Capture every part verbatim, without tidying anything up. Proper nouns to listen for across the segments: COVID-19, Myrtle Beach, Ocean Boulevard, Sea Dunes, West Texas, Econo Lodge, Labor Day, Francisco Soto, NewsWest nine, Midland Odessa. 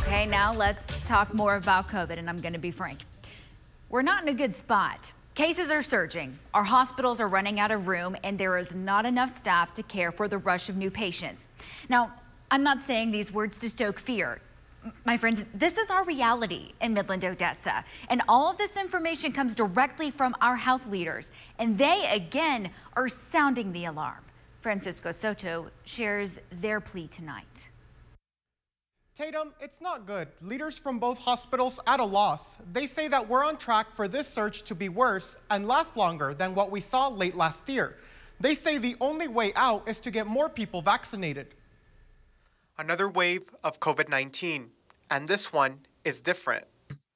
Okay, now let's talk more about COVID, and I'm going to be frank. We're not in a good spot. Cases are surging, our hospitals are running out of room, and there is not enough staff to care for the rush of new patients. Now, I'm not saying these words to stoke fear. My friends, this is our reality in Midland, Odessa, and all of this information comes directly from our health leaders, and they again are sounding the alarm. Francisco Soto shares their plea tonight. Tatum, it's not good. Leaders from both hospitals at a loss. They say that we're on track for this surge to be worse and last longer than what we saw late last year. They say the only way out is to get more people vaccinated. Another wave of COVID nineteen, and this one is different.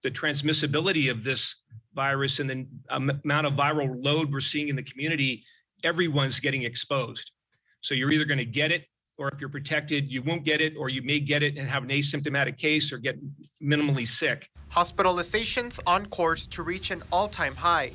The transmissibility of this virus and the amount of viral load we're seeing in the community, everyone's getting exposed. So you're either going to get it, or if you're protected, you won't get it, or you may get it and have an asymptomatic case or get minimally sick. Hospitalizations on course to reach an all-time high,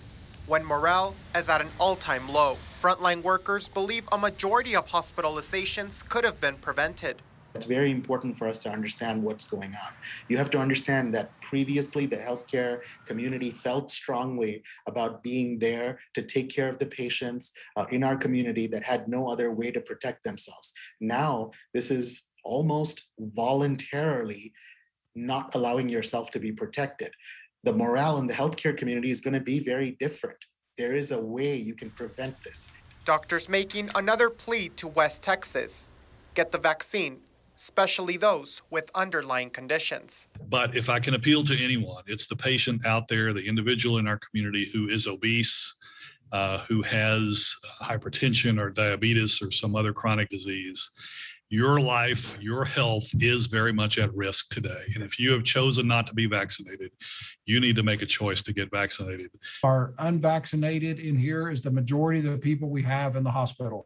when morale is at an all-time low. Frontline workers believe a majority of hospitalizations could have been prevented. It's very important for us to understand what's going on. You have to understand that previously the healthcare community felt strongly about being there to take care of the patients uh, in our community that had no other way to protect themselves. Now, this is almost voluntarily not allowing yourself to be protected. The morale in the healthcare community is going to be very different. There is a way you can prevent this. Doctors making another plea to West Texas. Get the vaccine, especially those with underlying conditions. But if I can appeal to anyone, it's the patient out there, the individual in our community who is obese, uh, who has hypertension or diabetes or some other chronic disease. Your life, your health is very much at risk today. And if you have chosen not to be vaccinated, you need to make a choice to get vaccinated. Our unvaccinated in here is the majority of the people we have in the hospital.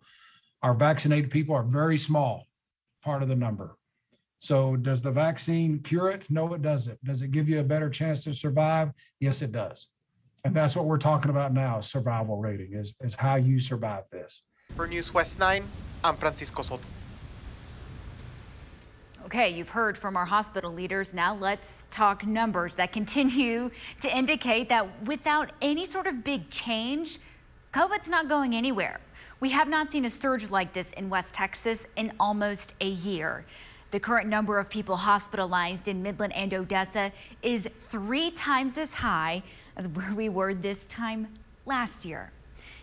Our vaccinated people are very small. Part of the number. So does the vaccine cure it? No, it doesn't. Does it give you a better chance to survive? Yes, it does. And that's what we're talking about now, survival rating, is, is how you survive this. For NewsWest nine, I'm Francisco Soto. Okay, you've heard from our hospital leaders. Now let's talk numbers that continue to indicate that without any sort of big change, COVID's not going anywhere. We have not seen a surge like this in West Texas in almost a year. The current number of people hospitalized in Midland and Odessa is three times as high as where we were this time last year.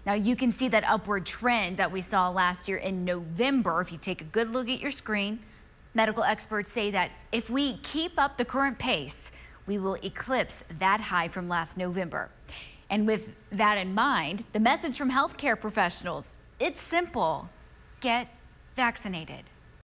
Now you can see that upward trend that we saw last year in November. If you take a good look at your screen, medical experts say that if we keep up the current pace, we will eclipse that high from last November. And with that in mind, the message from healthcare professionals, it's simple, get vaccinated.